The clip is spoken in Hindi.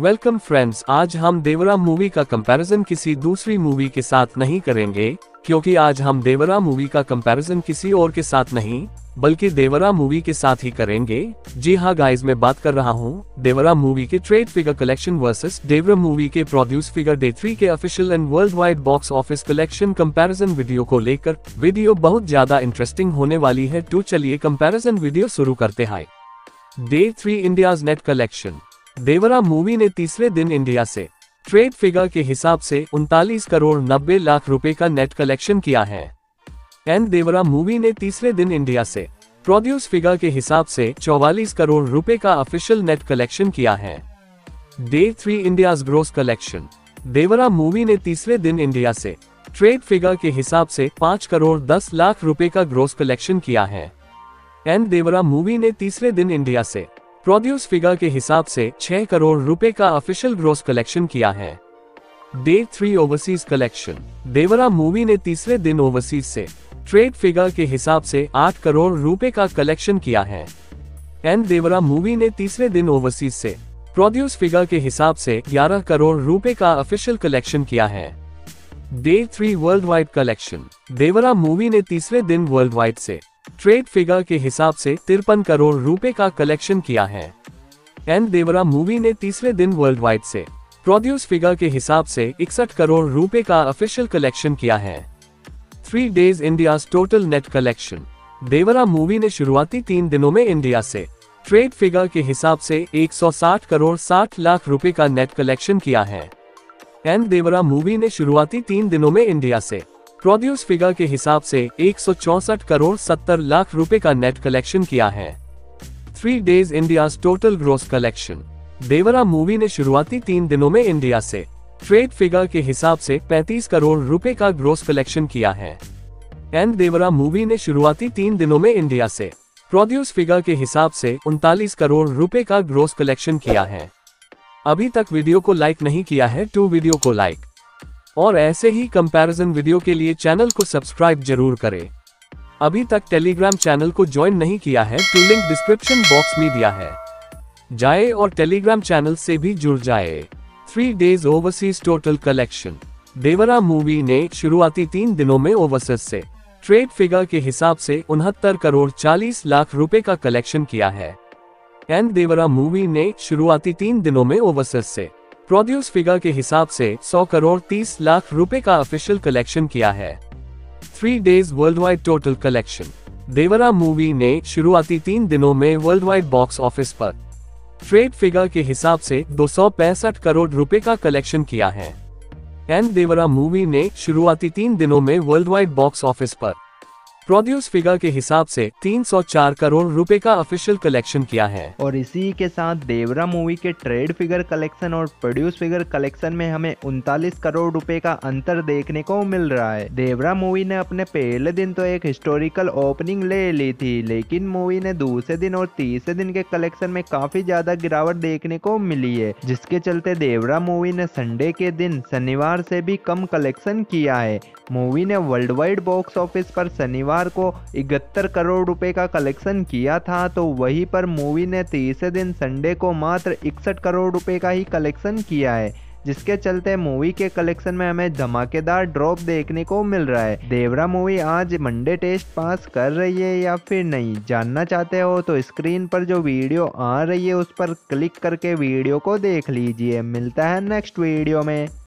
वेलकम फ्रेंड्स, आज हम देवरा मूवी का कंपैरिजन किसी दूसरी मूवी के साथ नहीं करेंगे, क्योंकि आज हम देवरा मूवी का कंपैरिजन किसी और के साथ नहीं बल्कि देवरा मूवी के साथ ही करेंगे। जी हाँ गाइज, मैं बात कर रहा हूँ देवरा मूवी के trade figure collection versus Devara movie के प्रोड्यूस फिगर डे 3 के official and world wide box office collection comparison video को लेकर। वीडियो बहुत ज्यादा इंटरेस्टिंग होने वाली है, तो चलिए कंपैरिजन वीडियो शुरू करते हैं। Day 3 India's net collection. Devara movie ने तीसरे दिन इंडिया से ट्रेड फिगर के हिसाब से 39 करोड़ 90 लाख रुपए का नेट कलेक्शन किया है। एंड देवरा मूवी ने तीसरे दिन इंडिया से प्रोड्यूस फिगर के हिसाब से 44 करोड़ रुपए का ऑफिशियल नेट कलेक्शन किया है। Day 3 India's gross collection. Devara movie ने तीसरे दिन इंडिया से ट्रेड फिगर के हिसाब से 5 करोड़ 10 लाख रुपए का ग्रोस कलेक्शन किया है। एंड देवरा मूवी ने तीसरे दिन इंडिया से प्रोड्यूस फिगर के हिसाब से 6 करोड़ रुपए का ऑफिशियल ग्रोस कलेक्शन किया है। Day 3 overseas collection. Devara movie ने तीसरे दिन ओवरसीज से ट्रेड फिगर के हिसाब से 8 करोड़ रुपए का कलेक्शन किया है। एंड देवरा मूवी ने तीसरे दिन ओवरसीज से प्रोड्यूस फिगर के हिसाब से 11 करोड़ रुपए का ऑफिशियल कलेक्शन किया है। Day 3 world wide collection. Devara movie ने तीसरे दिन वर्ल्ड वाइड से ट्रेड फिगर के हिसाब से 53 करोड़ रुपए का कलेक्शन किया है। एंड देवरा मूवी ने तीसरे दिन वर्ल्ड वाइड से प्रोड्यूस फिगर के हिसाब से 61 करोड़ रुपए का ऑफिशियल कलेक्शन किया है। 3 days India's total net collection. Devara movie ने शुरुआती 3 दिनों में इंडिया से ट्रेड फिगर के हिसाब से 160 करोड़ 60 लाख रुपए का नेट कलेक्शन किया है। एंड देवरा मूवी ने शुरुआती 3 दिनों में इंडिया से प्रोड्यूस फिगर के हिसाब से 164 करोड़ 70 लाख रुपए का नेट कलेक्शन किया है। 3 days India's total gross collection. Devara movie ने शुरुआती 3 दिनों में इंडिया से ट्रेड फिगर के हिसाब से 35 करोड़ रुपए का ग्रोस कलेक्शन किया है। एंड देवरा मूवी ने शुरुआती 3 दिनों में इंडिया से प्रोड्यूस फिगर के हिसाब से 39 करोड़ रुपए का ग्रोस कलेक्शन किया है। अभी तक वीडियो को लाइक नहीं किया है तो वीडियो को लाइक और ऐसे ही कंपैरिजन वीडियो के लिए चैनल को सब्सक्राइब जरूर करें। अभी तक टेलीग्राम चैनल को ज्वाइन नहीं किया है तो लिंक डिस्क्रिप्शन बॉक्स में दिया है, जाए और टेलीग्राम चैनल से भी जुड़ जाए। 3 days overseas total collection. Devara movie ने शुरुआती 3 दिनों में ओवरसीज से ट्रेड फिगर के हिसाब से 69 करोड़ 40 लाख रुपए का कलेक्शन किया है। एंड देवरा मूवी ने शुरुआती 3 दिनों में ओवरसीज से प्रोड्यूस फिगर के हिसाब से 100 करोड़ 30 लाख रुपए का ऑफिशियल कलेक्शन किया है। 3 days world wide total collection. Devara movie ने शुरुआती 3 दिनों में वर्ल्ड वाइड बॉक्स ऑफिस पर ट्रेड फिगर के हिसाब से 265 करोड़ रुपए का कलेक्शन किया है। एंड देवरा मूवी ने शुरुआती 3 दिनों में वर्ल्ड वाइड बॉक्स ऑफिस पर प्रोड्यूस फिगर के हिसाब से 304 करोड़ रुपए का ऑफिशियल कलेक्शन किया है। और इसी के साथ देवरा मूवी के ट्रेड फिगर कलेक्शन और प्रोड्यूस फिगर कलेक्शन में हमें 39 करोड़ रुपए का अंतर देखने को मिल रहा है। देवरा मूवी ने अपने पहले दिन तो एक हिस्टोरिकल ओपनिंग ले ली थी, लेकिन मूवी ने दूसरे दिन और तीसरे दिन के कलेक्शन में काफी ज्यादा गिरावट देखने को मिली है, जिसके चलते देवरा मूवी ने संडे के दिन शनिवार से भी कम कलेक्शन किया है। मूवी ने वर्ल्ड वाइड बॉक्स ऑफिस पर शनिवार को 71 करोड़ रुपए का कलेक्शन किया था, तो वहीं पर मूवी ने तीसरे दिन संडे को मात्र 61 करोड़ रुपए का ही कलेक्शन किया है, जिसके चलते मूवी के कलेक्शन में हमें धमाकेदार ड्रॉप देखने को मिल रहा है। देवरा मूवी आज मंडे टेस्ट पास कर रही है या फिर नहीं, जानना चाहते हो तो स्क्रीन पर जो वीडियो आ रही है उस पर क्लिक करके वीडियो को देख लीजिए। मिलता है नेक्स्ट वीडियो में।